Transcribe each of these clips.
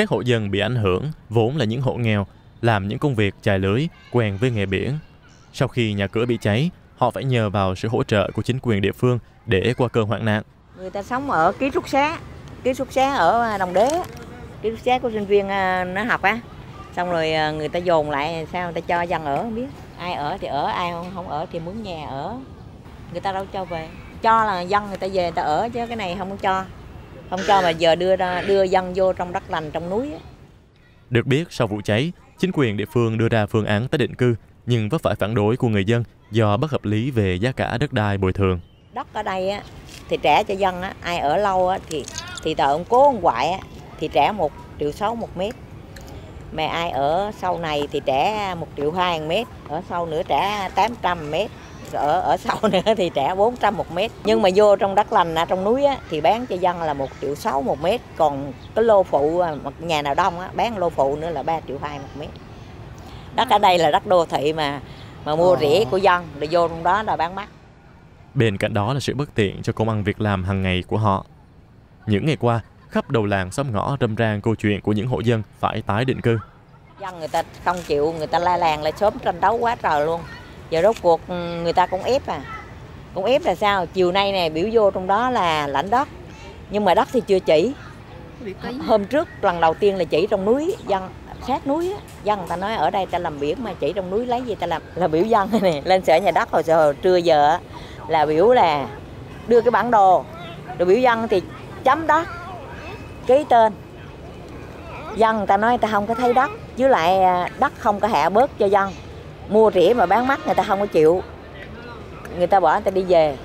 Các hộ dân bị ảnh hưởng vốn là những hộ nghèo, làm những công việc chài lưới, quen với nghề biển. Sau khi nhà cửa bị cháy, họ phải nhờ vào sự hỗ trợ của chính quyền địa phương để qua cơn hoạn nạn. Người ta sống ở ký túc xá ở Đồng Đế, ký túc xá của sinh viên nó học á. Xong rồi người ta dồn lại, sao người ta cho dân ở, không biết. Ai ở thì ở, ai không ở thì mướn nhà ở. Người ta đâu cho về. Cho là dân người ta về người ta ở, chứ cái này không cho. Không cho mà giờ đưa dân vô trong đất lành, trong núi. Được biết, sau vụ cháy, chính quyền địa phương đưa ra phương án tái định cư, nhưng vấp phải phản đối của người dân do bất hợp lý về giá cả đất đai bồi thường. Đất ở đây á, thì trả cho dân, á, ai ở lâu á, thì tờ ông cố ông ngoại thì trả 1,6 triệu một mét. Mà ai ở sau này thì trả 1,2 triệu mét, ở sau nữa trả 800 mét, ở sau nữa thì trả 400 một mét. Nhưng mà vô trong đất lành, trong núi á, thì bán cho dân là 1,6 triệu một mét, còn cái lô phụ nhà nào đông á, bán lô phụ nữa là 3,2 triệu một mét. Đất ở đây là đất đô thị mà mua rẻ của dân, rồi vô trong đó là bán mắc. Bên cạnh đó là sự bất tiện cho công ăn việc làm hàng ngày của họ. Những ngày qua, khắp đầu làng xóm ngõ râm ran câu chuyện của những hộ dân phải tái định cư. Dân người ta không chịu, người ta la làng lại sớm tranh đấu quá trời luôn. Giờ rốt cuộc người ta cũng ép à. Cũng ép là sao? Chiều nay này biểu vô trong đó là lãnh đất. Nhưng mà đất thì chưa chỉ. Hôm trước lần đầu tiên là chỉ trong núi, dân sát núi á. Dân người ta nói ở đây ta làm biển mà chỉ trong núi lấy gì ta làm. Là biểu dân này lên sở nhà đất hồi trưa giờ là biểu là đưa cái bản đồ. Rồi biểu dân thì chấm đất. Ký tên. Dân người ta nói người ta không có thấy đất. Với lại đất không có hạ bớt cho dân. Mua rẻ mà bán mắc người ta không có chịu. Người ta bỏ người ta đi về.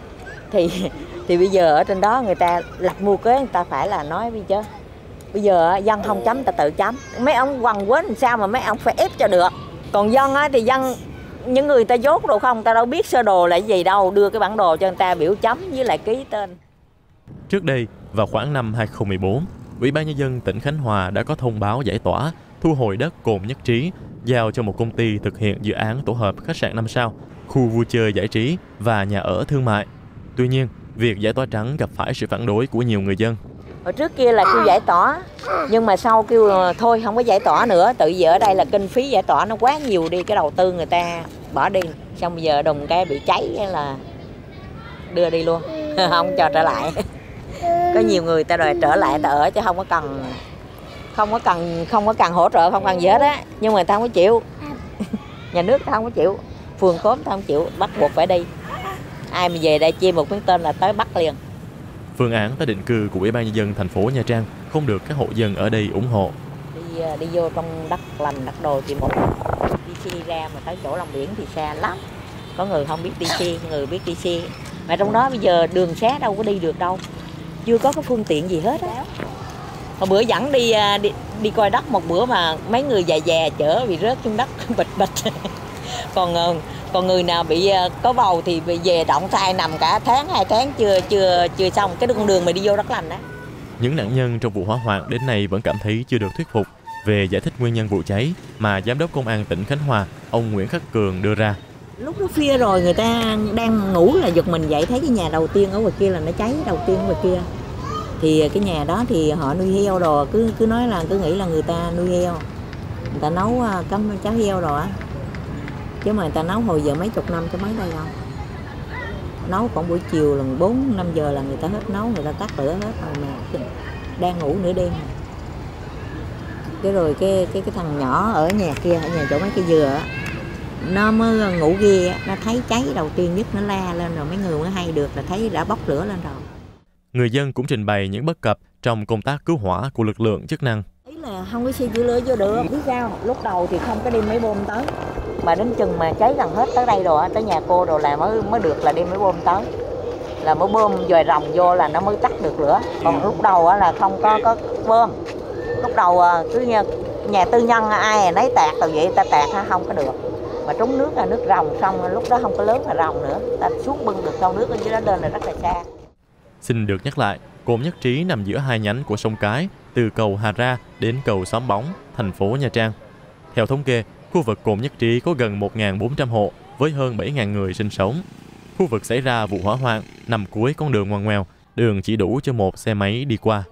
Thì bây giờ ở trên đó người ta lập mưu kế, người ta phải là nói bây chứ. Bây giờ dân không chấm, ta tự chấm. Mấy ông quằn quến làm sao mà mấy ông phải ép cho được. Còn dân á, thì dân, những người ta dốt đồ không, ta đâu biết sơ đồ là gì đâu. Đưa cái bản đồ cho người ta biểu chấm với lại ký tên. Trước đây, vào khoảng năm 2014, Ủy ban Nhân dân tỉnh Khánh Hòa đã có thông báo giải tỏa, thu hồi đất Cồn Nhất Trí, giao cho một công ty thực hiện dự án tổ hợp khách sạn 5 sao, khu vui chơi giải trí và nhà ở thương mại. Tuy nhiên, việc giải tỏa trắng gặp phải sự phản đối của nhiều người dân. Ở trước kia là kêu giải tỏa, nhưng mà sau kêu thôi không có giải tỏa nữa, tự vì ở đây là kinh phí giải tỏa nó quá nhiều đi, cái đầu tư người ta bỏ đi. Xong bây giờ đùng cái bị cháy là đưa đi luôn, không cho trở lại. Có nhiều người ta đòi trở lại ta ở chứ không có cần hỗ trợ, không cần gì hết á, nhưng mà ta không có chịu. Nhà nước ta không có chịu, phường khóm ta không chịu, bắt buộc phải đi. Ai mà về đây chia một miếng tên là tới bắt liền. Phương án tái định cư của Ủy ban Nhân dân thành phố Nha Trang không được các hộ dân ở đây ủng hộ. Đi vô trong đất lành, đất đồ thì một đi xe ra, mà tới chỗ lòng biển thì xa lắm. Có người không biết đi xe, người biết đi xe. Mà trong đó bây giờ đường xá đâu có đi được đâu. Chưa có cái phương tiện gì hết á. Hồi bữa dẫn đi coi đất một bữa mà mấy người già chở bị rớt trên đất bịch. Còn người nào bị có bầu thì về động thai nằm cả tháng, 2 tháng chưa xong cái con đường mà đi vô đất lành đó. Những nạn nhân trong vụ hỏa hoạn đến nay vẫn cảm thấy chưa được thuyết phục về giải thích nguyên nhân vụ cháy mà Giám đốc Công an tỉnh Khánh Hòa, ông Nguyễn Khắc Cường đưa ra. Lúc nó khuya rồi người ta đang ngủ là giật mình dậy thấy cái nhà đầu tiên ở ngoài kia là nó cháy đầu tiên ở ngoài kia. Thì cái nhà đó thì họ nuôi heo đồ, cứ nói là cứ nghĩ là người ta nuôi heo. Người ta nấu cắm cháo heo đồ á. Chứ mà người ta nấu hồi giờ mấy chục năm chứ mấy đây đâu. Nấu khoảng buổi chiều là 4-5 giờ là người ta hết nấu, người ta tắt lửa hết rồi mà đang ngủ nửa đêm. Cái rồi cái thằng nhỏ ở nhà kia, ở nhà chỗ mấy cái dừa á. Nó mới ngủ ghê, nó thấy cháy đầu tiên nhất nó la lên rồi mấy người mới hay được là thấy đã bốc lửa lên rồi. Người dân cũng trình bày những bất cập trong công tác cứu hỏa của lực lượng chức năng. Ý là không có xe chữa lửa vô được, biết sao? Lúc đầu thì không có đem máy bơm tới, mà đến chừng mà cháy gần hết tới đây rồi, tới nhà cô rồi là mới được là đem máy bơm tới, là mới bơm dòi rồng vô là nó mới tắt được lửa. Còn lúc đầu là không có bơm, lúc đầu cứ nhà tư nhân ai nấy tạt tàu vậy ta tạt không có được. Mà trúng nước là nước rồng, xong lúc đó không có lớn là rồng nữa, ta xuống bưng được sau nước ở dưới đó lên là rất là xa. Xin được nhắc lại, Cồn Nhất Trí nằm giữa hai nhánh của sông Cái, từ cầu Hà Ra đến cầu Xóm Bóng, thành phố Nha Trang. Theo thống kê, khu vực Cồn Nhất Trí có gần 1.400 hộ với hơn 7.000 người sinh sống. Khu vực xảy ra vụ hỏa hoạn nằm cuối con đường ngoằn ngoèo, đường chỉ đủ cho một xe máy đi qua.